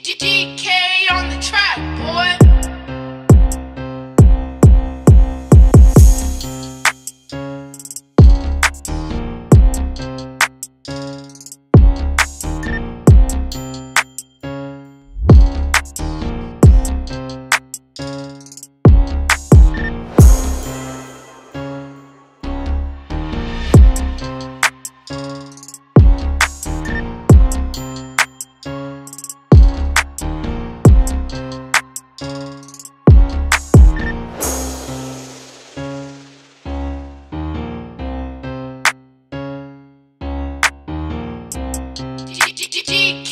DK on the track, boy. DK